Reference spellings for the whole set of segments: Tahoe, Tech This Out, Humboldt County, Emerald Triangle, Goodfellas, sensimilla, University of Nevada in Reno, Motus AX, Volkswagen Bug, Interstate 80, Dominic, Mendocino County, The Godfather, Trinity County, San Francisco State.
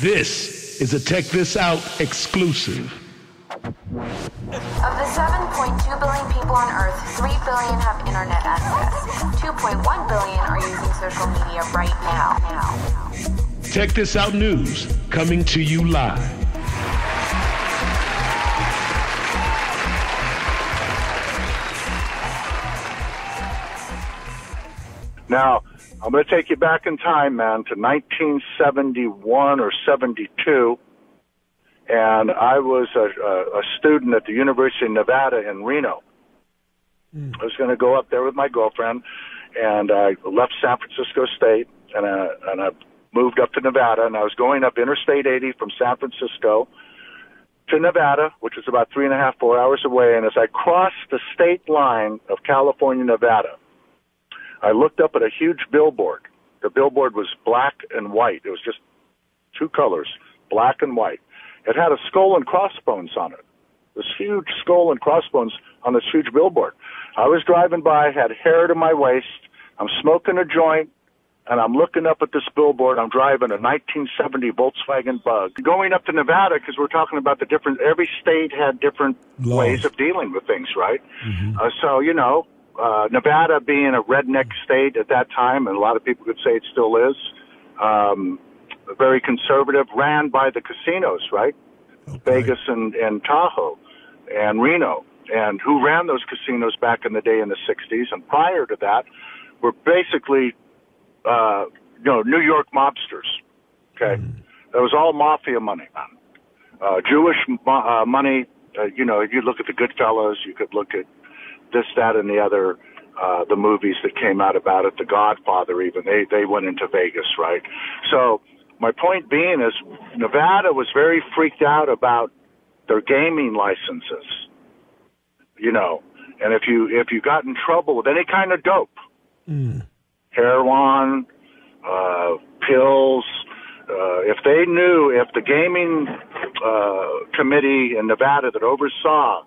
This is a Tech This Out exclusive. Of the 7.2 billion people on Earth, 3 billion have internet access. 2.1 billion are using social media right now. Tech This Out News, coming to you live. Now, I'm going to take you back in time, man, to 1971 or 72, and I was a student at the University of Nevada in Reno. I was going to go up there with my girlfriend, and I left San Francisco State, and I moved up to Nevada, and I was going up Interstate 80 from San Francisco to Nevada, which was about 3.5 to 4 hours away, and as I crossed the state line of California, Nevada, I looked up at a huge billboard. The billboard was black and white. It was just two colors, black and white. It had a skull and crossbones on it, this huge skull and crossbones on this huge billboard. I was driving by, had hair to my waist, I'm smoking a joint, and I'm looking up at this billboard. I'm driving a 1970 Volkswagen Bug. Going up to Nevada, because we're talking about the different, every state had different ways of dealing with things, right? So, you know, Nevada being a redneck state at that time, and a lot of people could say it still is, very conservative, ran by the casinos, right? Okay. Vegas and Tahoe and Reno. And who ran those casinos back in the day in the 60s and prior to that were basically, you know, New York mobsters, okay? That was all mafia money, Jewish money. You know, you look at the Goodfellas, you could look at this, that, and the other, the movies that came out about it, The Godfather even, they went into Vegas, right? So my point being is Nevada was very freaked out about their gaming licenses, you know, and if you got in trouble with any kind of dope, heroin, pills, if they knew, if the gaming committee in Nevada that oversaw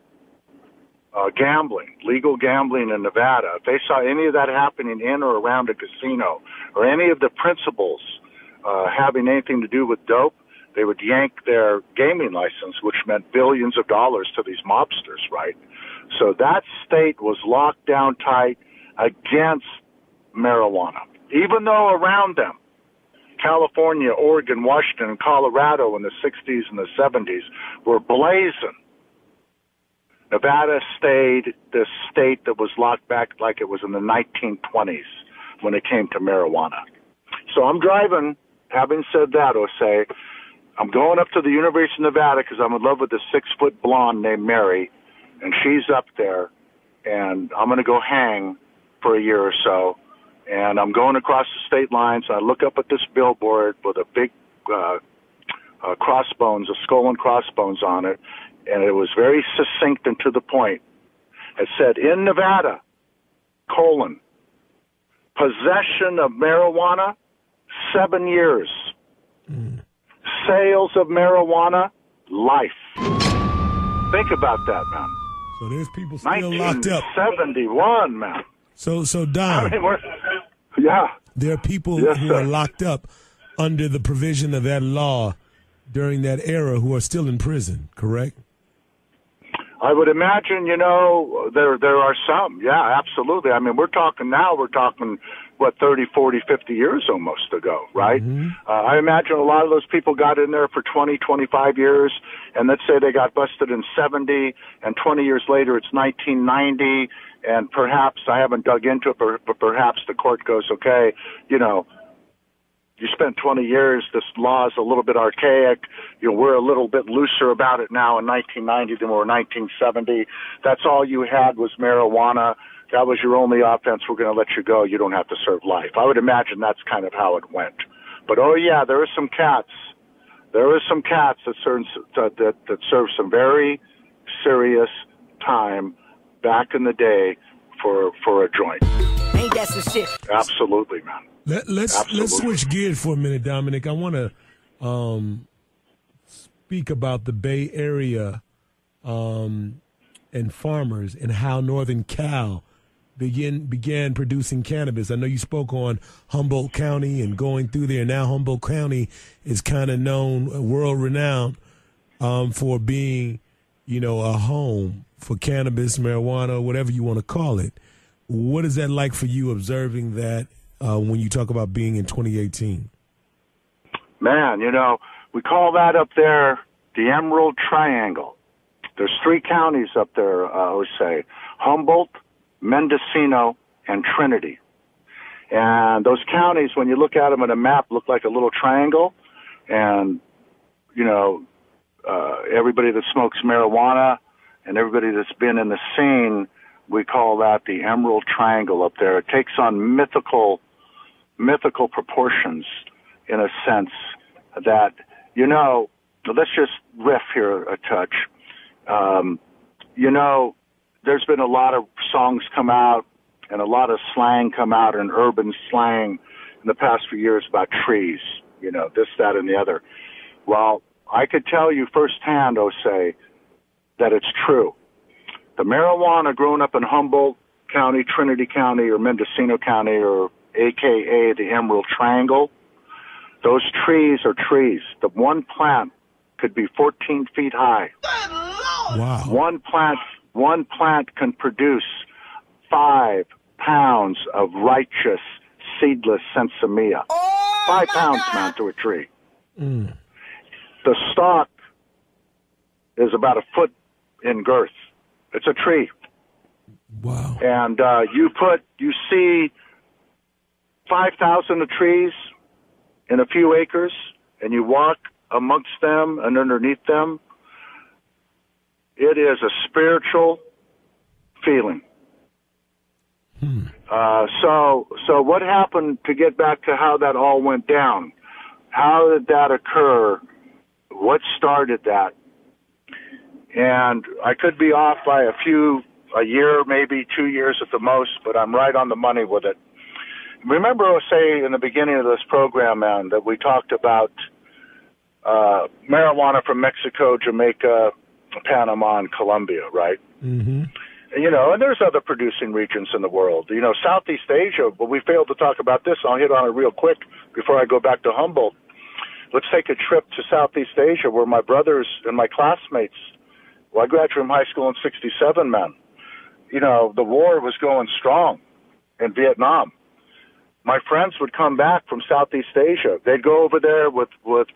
gambling, legal gambling in Nevada, if they saw any of that happening in or around a casino or any of the principals having anything to do with dope, they would yank their gaming license, which meant billions of dollars to these mobsters, right? So that state was locked down tight against marijuana, even though around them, California, Oregon, Washington, and Colorado in the 60s and the 70s were blazing. Nevada stayed the state that was locked back like it was in the 1920s when it came to marijuana. So I'm driving, having said that, Osei, I'm going up to the University of Nevada because I'm in love with this 6-foot blonde named Mary, and she's up there, and I'm going to go hang for a year or so. And I'm going across the state lines, and I look up at this billboard with a big crossbones, a skull and crossbones on it, and it was very succinct and to the point. It said, in Nevada, colon, possession of marijuana, 7 years. Sales of marijuana, life. Think about that, man. So there's people still locked up. 1971, man. So Don, I mean, there are people who are locked up under the provision of that law during that era who are still in prison, correct? I would imagine, you know, there are some. Yeah, absolutely. I mean, we're talking, what, 30, 40, 50 years almost ago, right? I imagine a lot of those people got in there for 20, 25 years, and let's say they got busted in 70, and 20 years later it's 1990, and perhaps, I haven't dug into it, but perhaps the court goes, okay, you know, you spent 20 years, this law is a little bit archaic, you know, we're a little bit looser about it now in 1990 than we were in 1970. That's all you had was marijuana. That was your only offense. We're going to let you go. You don't have to serve life. I would imagine that's kind of how it went. But, oh, yeah, there are some cats. There are some cats that serve some very serious time back in the day for a joint. Ain't that some shit? Absolutely, man. Let's switch gears for a minute, Dominic. I want to speak about the Bay Area and farmers and how Northern Cal began producing cannabis. I know you spoke on Humboldt County and going through there. Now Humboldt County is kind of known, world-renowned, for being, you know, a home for cannabis, marijuana, whatever you want to call it. What is that like for you, observing that when you talk about being in 2018? Man, you know, we call that up there the Emerald Triangle. There's three counties up there, Jose: Humboldt, Mendocino, and Trinity. And those counties, when you look at them on a map, look like a little triangle. And, you know, everybody that smokes marijuana and everybody that's been in the scene, we call that the Emerald Triangle up there. It takes on mythical proportions, in a sense that, you know, let's just riff here a touch. You know, there's been a lot of songs come out and a lot of slang come out and urban slang in the past few years about trees, you know, this, that, and the other. Well, I could tell you firsthand, Osei, that it's true. The marijuana grown up in Humboldt County, Trinity County, or Mendocino County, or AKA the Emerald Triangle, those trees are trees. The one plant could be 14 feet high. Wow. One plant can produce 5 pounds of righteous, seedless sensimilla. Oh, 5 pounds mount to a tree. Mm. The stalk is about a foot in girth. It's a tree. Wow. And you see 5,000 trees in a few acres, and you walk amongst them and underneath them. It is a spiritual feeling. Hmm. So what happened, to get back to how that all went down? How did that occur? What started that? And I could be off by a year, maybe 2 years at the most, but I'm right on the money with it. Remember, say, in the beginning of this program, man, that we talked about marijuana from Mexico, Jamaica, Panama, and Colombia, right? Mm-hmm. You know, and there's other producing regions in the world. You know, Southeast Asia, but we failed to talk about this. I'll hit on it real quick before I go back to Humboldt. Let's take a trip to Southeast Asia, where my brothers and my classmates, well, I graduated from high school in 1967, man. You know, the war was going strong in Vietnam. My friends would come back from Southeast Asia. They'd go over there with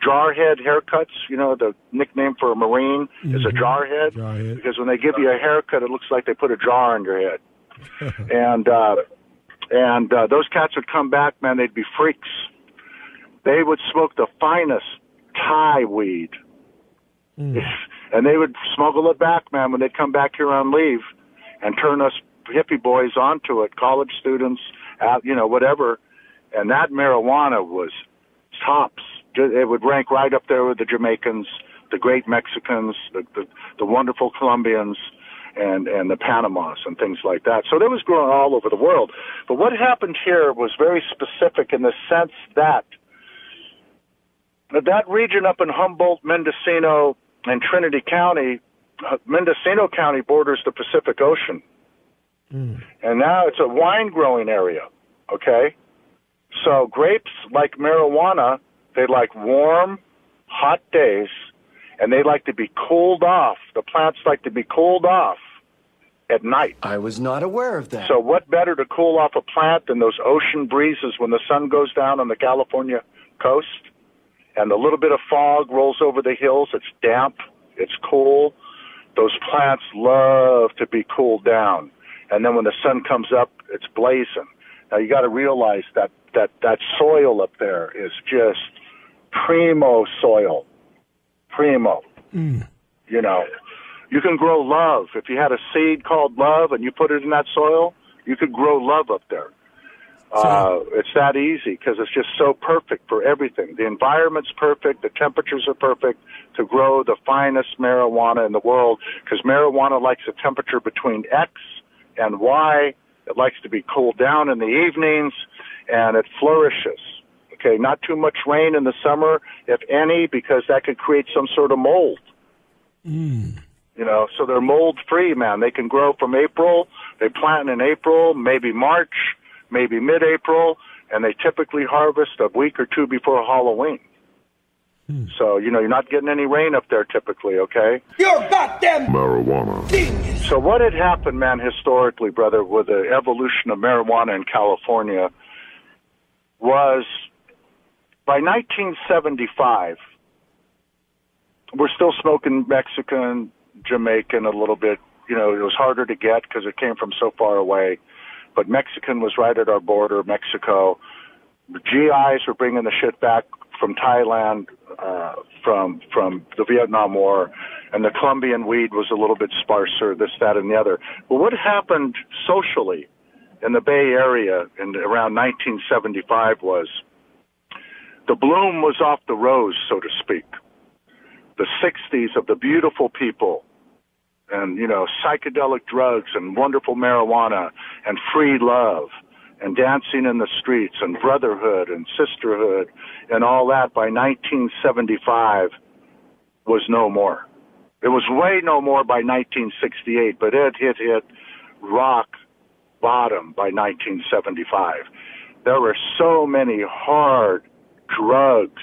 jarhead haircuts. You know, the nickname for a Marine is a jarhead. Because when they give you a haircut, it looks like they put a jar on your head. and those cats would come back, man, they'd be freaks. They would smoke the finest Thai weed. Mm. And they would smuggle it back, man, when they'd come back here on leave and turn us hippie boys onto it, college students, you know, whatever. And that marijuana was tops. It would rank right up there with the Jamaicans, the great Mexicans, the wonderful Colombians, and the Panamas and things like that. So that was growing all over the world. But what happened here was very specific in the sense that that region up in Humboldt, Mendocino, and Trinity County, Mendocino County borders the Pacific Ocean. Mm. And now it's a wine-growing area, okay? So grapes, like marijuana, they like warm, hot days, and they like to be cooled off. The plants like to be cooled off at night. I was not aware of that. So what better to cool off a plant than those ocean breezes when the sun goes down on the California coast and a little bit of fog rolls over the hills. It's damp. It's cool. Those plants love to be cooled down. And then when the sun comes up, it's blazing. Now, you got to realize that soil up there is just primo soil. Primo. Mm. You know, you can grow love. If you had a seed called love and you put it in that soil, you could grow love up there. It's that easy because it's just so perfect for everything. The environment's perfect. The temperatures are perfect to grow the finest marijuana in the world, because marijuana likes a temperature between X and why. It likes to be cooled down in the evenings, and it flourishes. Okay, not too much rain in the summer, if any, because that could create some sort of mold. Mm. you know, so they're mold-free, man. They can grow from April. They plant in April, maybe March, maybe mid-April, and they typically harvest a week or two before Halloween. So, you know, you're not getting any rain up there typically, okay? You're goddamn marijuana. Genius. So what had happened, man, historically, brother, with the evolution of marijuana in California was by 1975, we're still smoking Mexican, Jamaican a little bit. You know, it was harder to get because it came from so far away. But Mexican was right at our border, Mexico. The GIs were bringing the shit back from Thailand, from the Vietnam War, and the Colombian weed was a little bit sparser, this, that, and the other. But what happened socially in the Bay Area in around 1975 was the bloom was off the rose, so to speak. The 60s of the beautiful people and, you know, psychedelic drugs and wonderful marijuana and free love and dancing in the streets and brotherhood and sisterhood and all that by 1975 was no more. It was way no more by 1968, but it hit rock bottom by 1975. There were so many hard drugs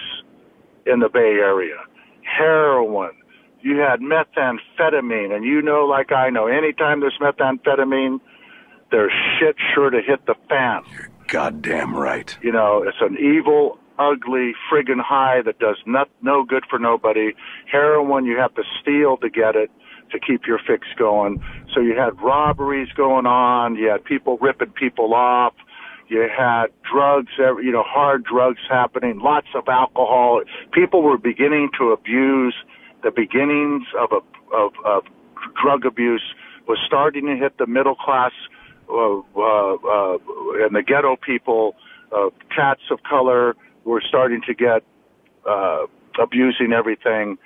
in the Bay Area. Heroin. You had methamphetamine, and you know like I know, anytime there's methamphetamine, there's shit sure to hit the fan. You're goddamn right. You know, it's an evil, ugly, friggin' high that does no good for nobody. Heroin, you have to steal to get it, to keep your fix going. So you had robberies going on. You had people ripping people off. You had drugs, you know, hard drugs happening, lots of alcohol. People were beginning to abuse. The beginnings of drug abuse was starting to hit the middle class and the ghetto people, cats of color were starting to get abusing everything,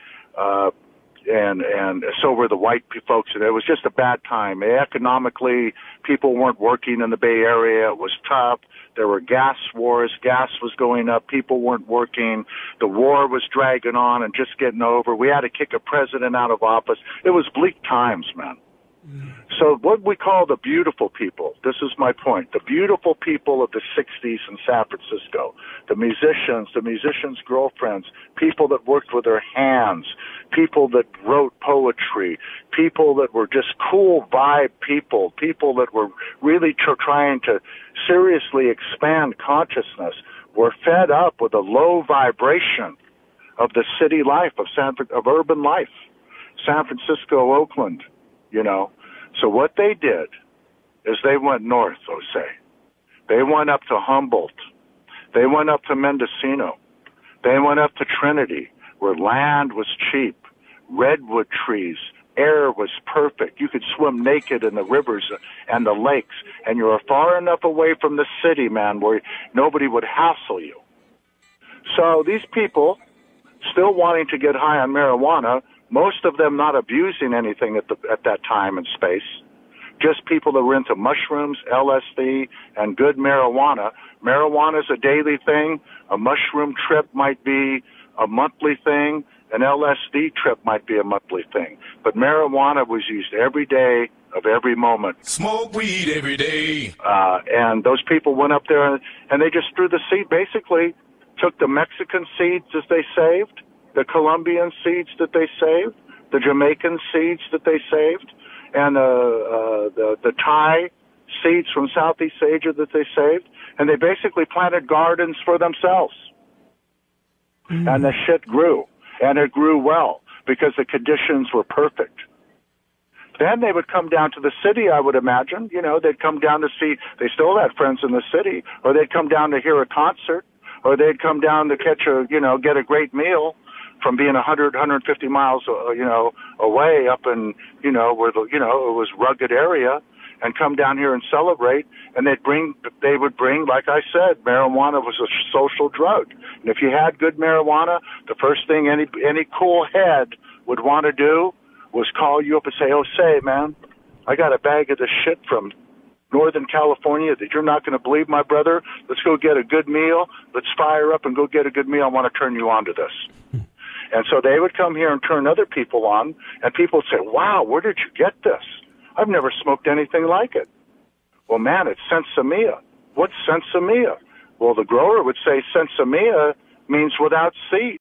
and so were the white folks. And it was just a bad time. Economically, people weren't working in the Bay Area. It was tough. There were gas wars. Gas was going up. People weren't working. The war was dragging on and just getting over. We had to kick a president out of office. It was bleak times, man. So what we call the beautiful people, this is my point, the beautiful people of the 60s in San Francisco, the musicians' girlfriends, people that worked with their hands, people that wrote poetry, people that were just cool vibe people, people that were really trying to seriously expand consciousness, were fed up with the low vibration of the city life, of urban life, San Francisco, Oakland. You know, so what they did is they went north, Jose. They went up to Humboldt. They went up to Mendocino. They went up to Trinity, where land was cheap, redwood trees, air was perfect. You could swim naked in the rivers and the lakes, and you were far enough away from the city, man, where nobody would hassle you. So these people, still wanting to get high on marijuana, most of them not abusing anything at that time and space, just people that were into mushrooms, LSD, and good marijuana. Marijuana's a daily thing. A mushroom trip might be a monthly thing. An LSD trip might be a monthly thing. But marijuana was used every day of every moment. Smoke weed every day. And those people went up there, and they just threw the seed, basically took the Mexican seeds as they saved, the Colombian seeds that they saved, the Jamaican seeds that they saved, and the Thai seeds from Southeast Asia that they saved, and they basically planted gardens for themselves. And the shit grew, and it grew well, because the conditions were perfect. Then they would come down to the city, I would imagine. You know, they'd come down to see, they still had friends in the city, or they'd come down to hear a concert, or they'd come down to catch a, you know, get a great meal, from being 100, 150 miles, you know, away up in, you know, where the, you know, it was rugged area, and come down here and celebrate. And they would bring, like I said, marijuana was a social drug. And if you had good marijuana, the first thing any cool head would want to do was call you up and say, "Oh, say, man, I got a bag of this shit from Northern California that you're not going to believe, my brother. Let's go get a good meal. Let's fire up and go get a good meal. I want to turn you on to this." And so they would come here and turn other people on, and people would say, wow, where did you get this? I've never smoked anything like it. Well, man, it's sensimilla. What's sensimilla? Well, the grower would say sensimilla means without seed.